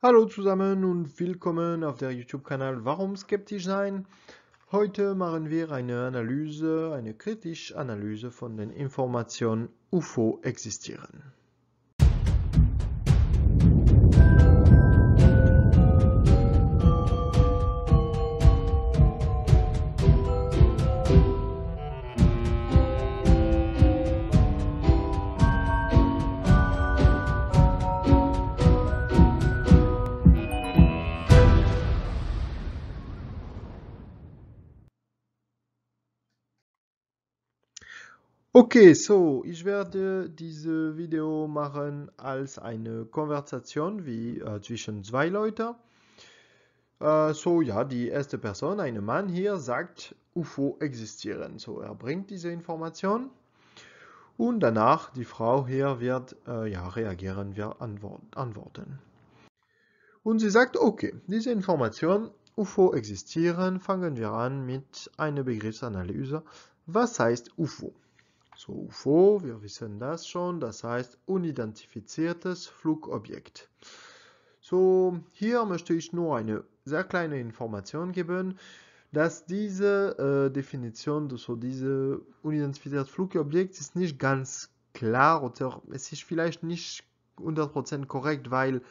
Hallo zusammen und willkommen auf der YouTube-Kanal Warum skeptisch sein? Heute machen wir eine Analyse, eine kritische Analyse von den Informationen UFO existieren. Okay, so, ich werde dieses Video machen als eine Konversation wie zwischen zwei Leuten. So, ja, die erste Person, ein Mann hier, sagt, UFO existieren. So, er bringt diese Information und danach die Frau hier wird reagieren, wird antworten. Und sie sagt, okay, diese Information, UFO existieren, fangen wir an mit einer Begriffsanalyse. Was heißt UFO? So, UFO, wir wissen das schon, das heißt unidentifiziertes Flugobjekt. So, hier möchte ich nur eine sehr kleine Information geben, dass diese Definition, so diese unidentifiziertes Flugobjekt ist nicht ganz klar oder es ist vielleicht nicht 100% korrekt, weil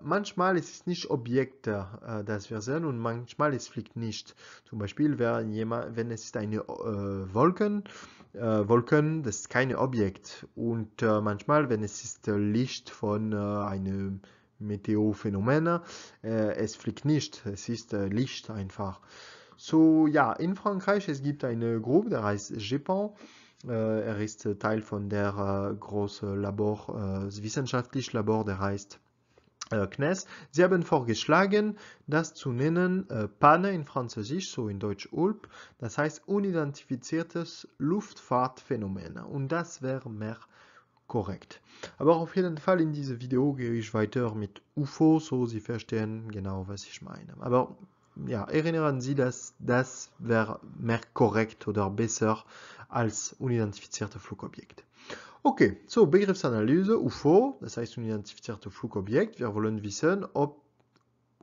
manchmal ist es nicht Objekte, das wir sehen und manchmal es fliegt nicht. Zum Beispiel, wenn es ist eine Wolken, das ist kein Objekt. Und manchmal, wenn es ist Licht von einem Meteorphänomen, es fliegt nicht, es ist Licht einfach. So, ja, in Frankreich, es gibt eine Gruppe, der heißt GEPAN. Er ist Teil von der großen Labor, wissenschaftlichen Labor, der heißt Kness. Sie haben vorgeschlagen, das zu nennen Panne in Französisch, so in Deutsch ULP, das heißt unidentifiziertes Luftfahrtphänomen und das wäre mehr korrekt. Aber auf jeden Fall in diesem Video gehe ich weiter mit UFO, so Sie verstehen genau, was ich meine. Aber ja, erinnern Sie, dass das wäre mehr korrekt oder besser als unidentifiziertes Flugobjekt. Okay, so Begriffsanalyse, UFO, das heißt unidentifiziertes Flugobjekt. Wir wollen wissen, ob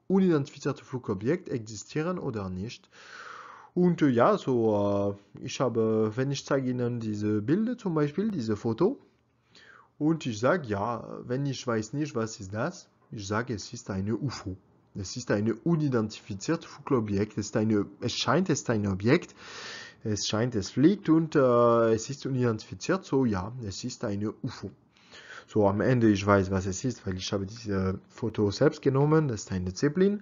unidentifizierte Flugobjekte existieren oder nicht. Und ja, so ich habe, wenn ich zeige Ihnen diese Bilder, zum Beispiel diese Foto, und ich sage, ja, wenn ich weiß nicht, was ist das, ich sage, es ist eine UFO. Es ist eine unidentifizierte Flugobjekt, es scheint ein Objekt. Es scheint, es fliegt und es ist unidentifiziert, so ja, es ist eine UFO. So, am Ende, ich weiß, was es ist, weil ich habe diese Foto selbst genommen, das ist eine Zeppelin.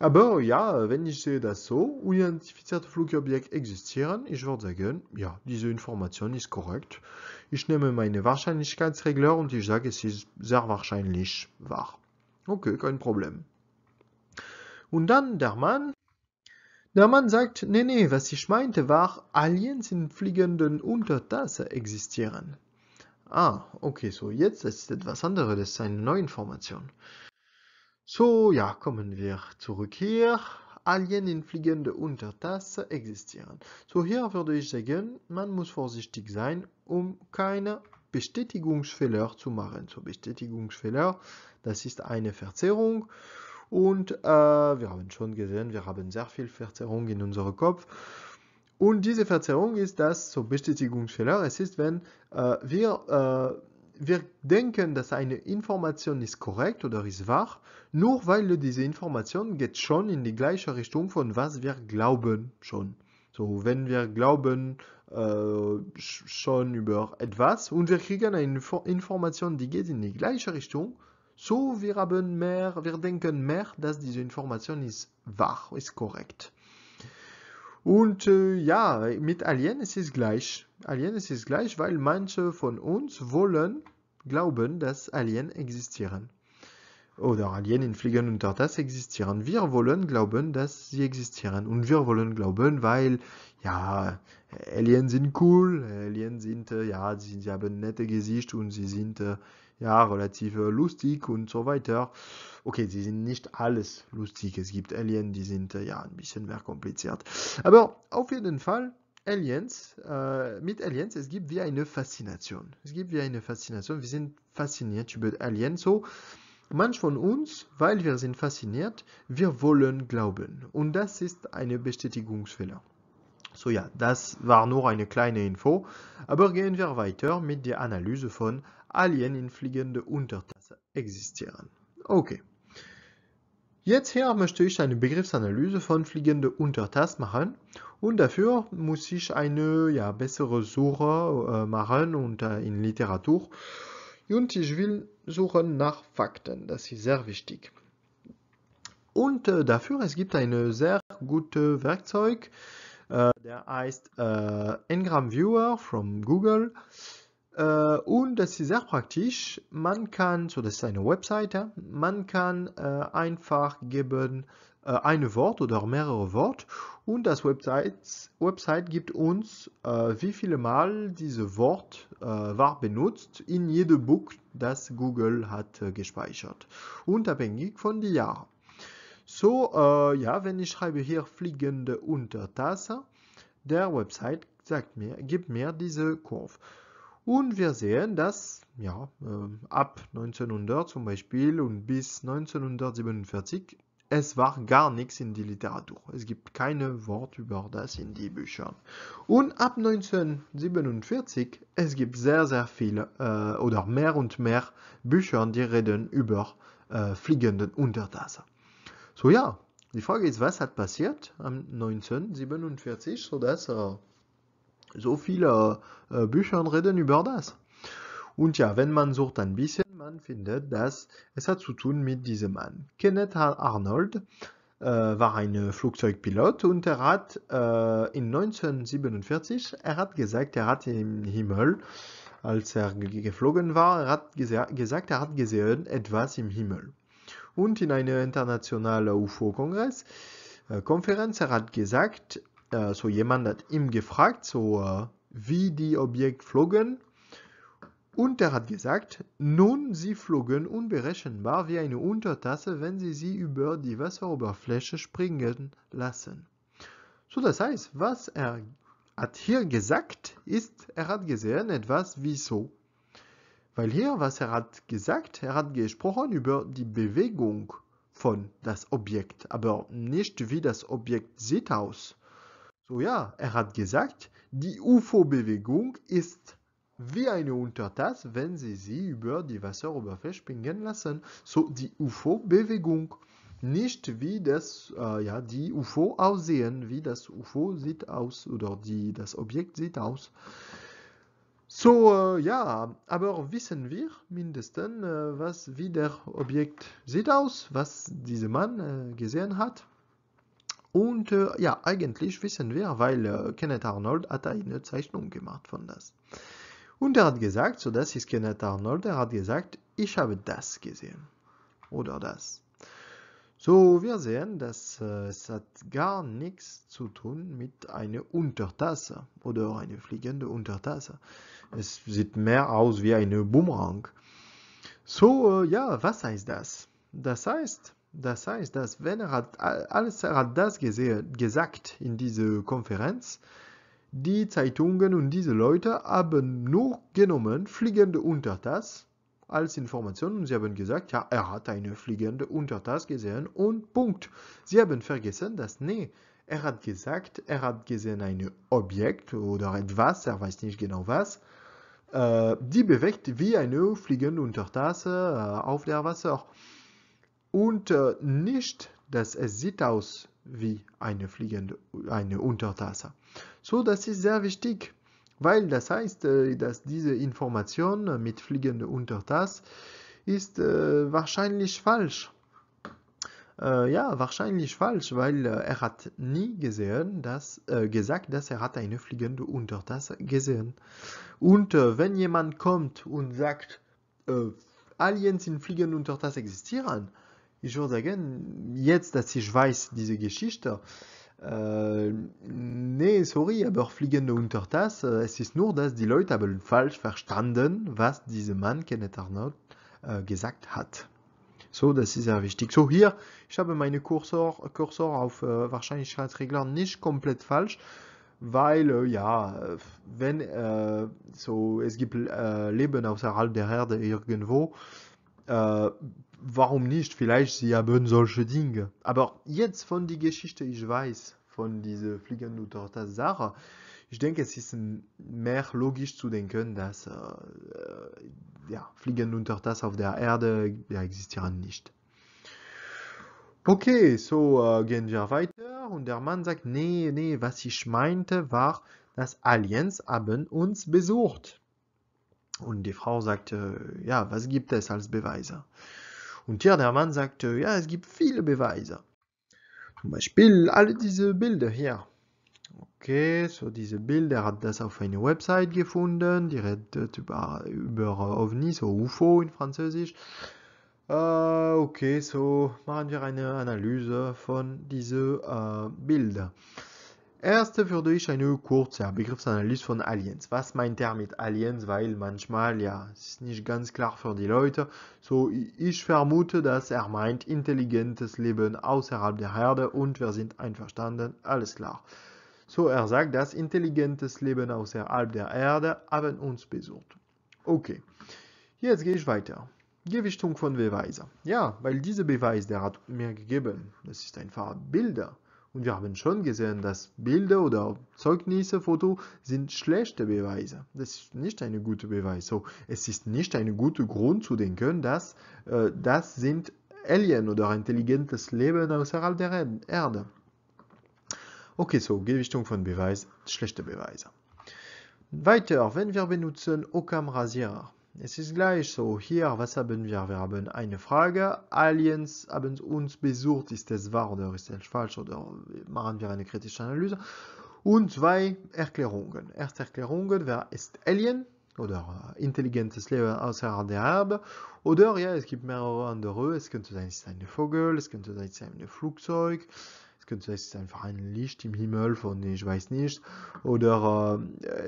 Aber ja, wenn ich sehe, dass so unidentifizierte Flugobjekte existieren, ich würde sagen, ja, diese Information ist korrekt. Ich nehme meine Wahrscheinlichkeitsregler und ich sage, es ist sehr wahrscheinlich wahr. Okay, kein Problem. Und dann der Mann. Der Mann sagt, nee, nee, was ich meinte war, Aliens in fliegenden Untertassen existieren. Ah, okay, so jetzt ist etwas anderes, das ist eine neue Information. So, ja, kommen wir zurück hier. Aliens in fliegende Untertassen existieren. So, hier würde ich sagen, man muss vorsichtig sein, um keine Bestätigungsfehler zu machen. So, Bestätigungsfehler, das ist eine Verzerrung. Und wir haben schon gesehen, wir haben sehr viel Verzerrung in unserem Kopf. Und diese Verzerrung ist das, so Bestätigungsfehler, es ist, wenn wir denken, dass eine Information ist korrekt oder ist wahr, nur weil diese Information geht schon in die gleiche Richtung von was wir glauben schon. So, wenn wir glauben schon über etwas und wir kriegen eine Information, die geht in die gleiche Richtung, so, wir denken mehr, dass diese Information ist wahr, ist korrekt. Und ja, mit Alien ist es gleich. Alien ist es gleich, weil manche von uns wollen, glauben, dass Alien existieren. Oder Alien in fliegenden Untertassen existieren. Wir wollen glauben, dass sie existieren. Und wir wollen glauben, weil, ja, Aliens sind cool, Aliens sind, ja, sie haben nette Gesicht und sie sind, ja, relativ lustig und so weiter. Okay, sie sind nicht alles lustig. Es gibt Aliens, die sind ja ein bisschen mehr kompliziert. Aber auf jeden Fall, Aliens, mit Aliens, es gibt wie eine Faszination. Es gibt wie eine Faszination. Wir sind fasziniert über Aliens. So, Manch von uns, weil wir sind fasziniert, wir wollen glauben. Und das ist eine Bestätigungsfehler. So ja, das war nur eine kleine Info, aber gehen wir weiter mit der Analyse von Alien in fliegende Untertassen existieren. Okay. Jetzt hier möchte ich eine Begriffsanalyse von fliegende Untertassen machen und dafür muss ich eine bessere Suche machen und in Literatur. Und ich will suchen nach Fakten, das ist sehr wichtig. Und dafür es gibt ein sehr gutes Werkzeug, der heißt Ngram Viewer von Google. Und das ist sehr praktisch, man kann, so das ist eine Webseite, man kann einfach geben ein Wort oder mehrere Worte und das Website gibt uns, wie viele Mal dieses Wort war benutzt in jedem Buch, das Google hat gespeichert, unabhängig von den Jahren. So, wenn ich schreibe hier fliegende Untertasse, der Website sagt mir, gibt mir diese Kurve. Und wir sehen, dass ab 1900 zum Beispiel und bis 1947 es war gar nichts in die Literatur. Es gibt keine Wort über das in die Büchern. Und ab 1947 es gibt sehr sehr viele oder mehr und mehr Bücher, die reden über fliegenden Untertassen. So ja, die Frage ist, was hat passiert am 1947, sodass so viele Bücher reden über das. Und ja, wenn man sucht ein bisschen, man findet, dass es hat zu tun mit diesem Mann. Kenneth Arnold war ein Flugzeugpilot und er hat in 1947, er hat gesagt, er hat im Himmel, als er geflogen war, er hat gesagt, er hat gesehen etwas im Himmel. Und in einer internationalen UFO-Kongress, Konferenz, er hat gesagt, so jemand hat ihm gefragt, so wie die Objekte flogen und er hat gesagt, nun sie flogen unberechenbar wie eine Untertasse, wenn sie sie über die Wasseroberfläche springen lassen. So das heißt, was er hat hier gesagt ist, er hat gesehen etwas wie so. Weil hier, was er hat gesagt, er hat gesprochen über die Bewegung von das Objekt, aber nicht wie das Objekt sieht aus. So ja, er hat gesagt, die UFO-Bewegung ist wie eine Untertasse, wenn sie sie über die Wasseroberfläche springen lassen. So die UFO-Bewegung, nicht wie das, die UFO aussehen, wie das UFO sieht aus oder das Objekt sieht aus. So aber wissen wir mindestens, wie der Objekt sieht aus, was dieser Mann gesehen hat. Und eigentlich wissen wir, weil Kenneth Arnold hat eine Zeichnung gemacht von das. Und er hat gesagt, so das ist Kenneth Arnold, er hat gesagt, ich habe das gesehen. Oder das. So, wir sehen, dass es hat gar nichts zu tun mit einer Untertasse oder einer fliegenden Untertasse. Es sieht mehr aus wie eine Bumerang. So, was heißt das? Das heißt, dass wenn er hat, als er hat das gesagt in dieser Konferenz, die Zeitungen und diese Leute haben nur genommen fliegende Untertasse als Information und sie haben gesagt, ja, er hat eine fliegende Untertasse gesehen und Punkt. Sie haben vergessen, dass, er hat gesagt, er hat gesehen ein Objekt oder etwas, er weiß nicht genau was, die bewegt wie eine fliegende Untertasse auf der Wasser. Und nicht, dass es sieht aus wie eine Untertasse. So, das ist sehr wichtig, weil das heißt, dass diese Information mit fliegender Untertasse ist wahrscheinlich falsch. Wahrscheinlich falsch, weil er hat nie gesehen, gesagt, dass er hat eine fliegende Untertasse gesehen. Und wenn jemand kommt und sagt, Aliens in fliegenden Untertassen existieren, ich würde sagen, jetzt, dass ich weiß, diese Geschichte, sorry, aber fliegende Untertasse, es ist nur, dass die Leute haben falsch verstanden, was dieser Mann, Kenneth Arnold, gesagt hat. So, das ist sehr wichtig. So, hier, ich habe meine Kursor auf Wahrscheinlichkeitsregler nicht komplett falsch, weil, wenn, es gibt Leben außerhalb der Erde irgendwo, warum nicht? Vielleicht sie haben solche Dinge. Aber jetzt von der Geschichte, ich weiß, von dieser fliegenden Tatsache, ich denke, es ist mehr logisch zu denken, dass ja, fliegende Tatsachen auf der Erde existieren nicht. Okay, so gehen wir weiter und der Mann sagt, nee, nee, was ich meinte war, dass Aliens haben uns besucht. Und die Frau sagte, ja, was gibt es als Beweise? Und hier der Mann sagte, ja, es gibt viele Beweise. Zum Beispiel alle diese Bilder hier. Okay, so diese Bilder hat das auf einer Website gefunden, die redet über OVNI, so UFO in Französisch. Okay, so machen wir eine Analyse von diesen Bildern. Erste würde ich eine kurze Begriffsanalyse von Aliens. Was meint er mit Aliens? Weil manchmal, ja, es ist nicht ganz klar für die Leute. So, ich vermute, dass er meint intelligentes Leben außerhalb der Erde und wir sind einverstanden, alles klar. So, er sagt, dass intelligentes Leben außerhalb der Erde haben uns besucht. Okay, jetzt gehe ich weiter. Gewichtung von Beweisen. Ja, weil dieser Beweis, der hat mir gegeben, das ist einfach Bilder. Und wir haben schon gesehen, dass Bilder oder Zeugnisse, Fotos sind schlechte Beweise. Das ist nicht ein guter Beweis. So, es ist nicht ein guter Grund zu denken, dass das sind Alien oder intelligentes Leben außerhalb der Erde. Okay, so Gewichtung von Beweis, schlechte Beweise. Weiter, wenn wir benutzen Ockham Rasierer. Es ist gleich so, hier, was haben wir? Wir haben eine Frage, Aliens haben uns besucht, ist es wahr oder ist es falsch, oder machen wir eine kritische Analyse. Und zwei Erklärungen. Erste Erklärung, wer ist Alien oder intelligentes Leben außerhalb der Erde? Oder ja, es gibt mehrere andere, es könnte sein, es ist ein Vogel, es könnte sein, es ist ein Flugzeug. Es könnte sein, einfach ein Licht im Himmel von, ich weiß nicht. Oder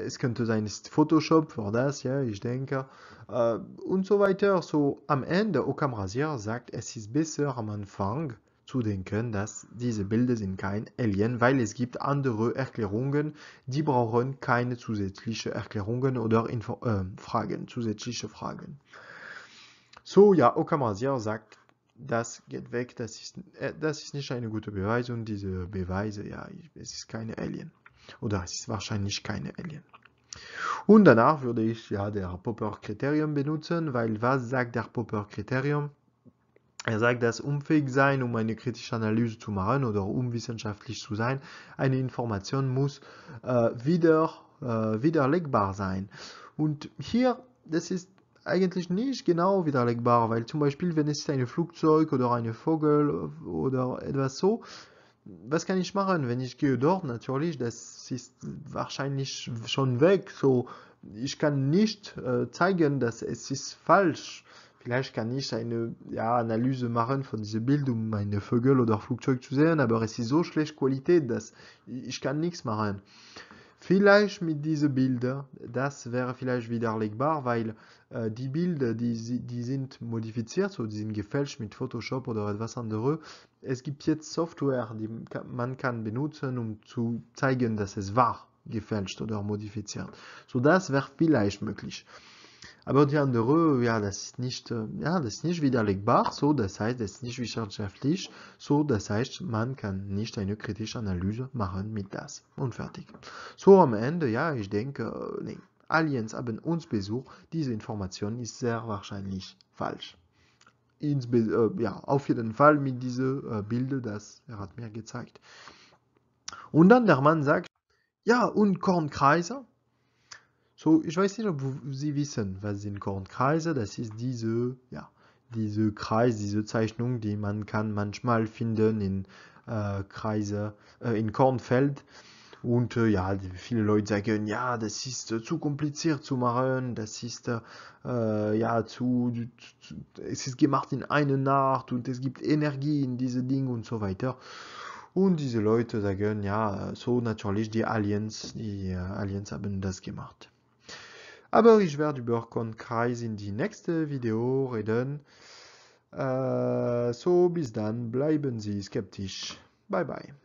es könnte sein, es ist Photoshop für das, ja, ich denke. Und so weiter. So am Ende, Ockham Rasierer sagt, es ist besser am Anfang zu denken, dass diese Bilder sind kein Alien, weil es gibt andere Erklärungen, die brauchen keine zusätzlichen Erklärungen oder Info Fragen, zusätzliche Fragen. So, ja, Ockham Rasierer sagt, das geht weg, das ist nicht eine gute Beweis und diese Beweise, ja, es ist keine Alien. Oder es ist wahrscheinlich keine Alien. Und danach würde ich ja der Popper-Kriterium benutzen, weil was sagt der Popper-Kriterium? Er sagt, dass unfähig sein, um eine kritische Analyse zu machen oder um wissenschaftlich zu sein, eine Information muss widerlegbar sein. Und hier, das ist eigentlich nicht genau widerlegbar, weil zum Beispiel, wenn es ein Flugzeug oder ein Vogel oder etwas so, was kann ich machen, wenn ich gehe dort? Natürlich, das ist wahrscheinlich schon weg, so ich kann nicht zeigen, dass es ist falsch. Vielleicht kann ich eine ja, Analyse machen von diesem Bild, um einen Vogel oder Flugzeug zu sehen, aber es ist so schlecht Qualität, dass ich kann nichts machen. Vielleicht mit diesen Bildern, das wäre vielleicht widerlegbar, weil die Bilder, die sind modifiziert, so die sind gefälscht mit Photoshop oder etwas anderes. Es gibt jetzt Software, die man kann benutzen, um zu zeigen, dass es war, gefälscht oder modifiziert. So, das wäre vielleicht möglich. Aber die andere, ja, das ist nicht widerlegbar, so das heißt, das ist nicht wissenschaftlich, so das heißt, man kann nicht eine kritische Analyse machen mit das und fertig. So am Ende, ja, ich denke, nee, Aliens haben uns besucht, diese Information ist sehr wahrscheinlich falsch. Ja, auf jeden Fall mit diesen Bildern, das er hat mir gezeigt. Und dann der Mann sagt, ja, und Kornkreise? So, ich weiß nicht, ob Sie wissen, was sind Kornkreise. Das ist diese, ja, diese Kreis, diese Zeichnung, die man kann manchmal finden in Kreise, in Kornfeld. Und ja, viele Leute sagen, ja, das ist zu kompliziert zu machen, das ist ja es ist gemacht in einer Nacht und es gibt Energie in diese Dinge und so weiter. Und diese Leute sagen, ja, so natürlich die Aliens haben das gemacht. Aber ich werde über Kornkreise in die nächste Video reden. So, bis dann, bleiben Sie skeptisch. Bye, bye.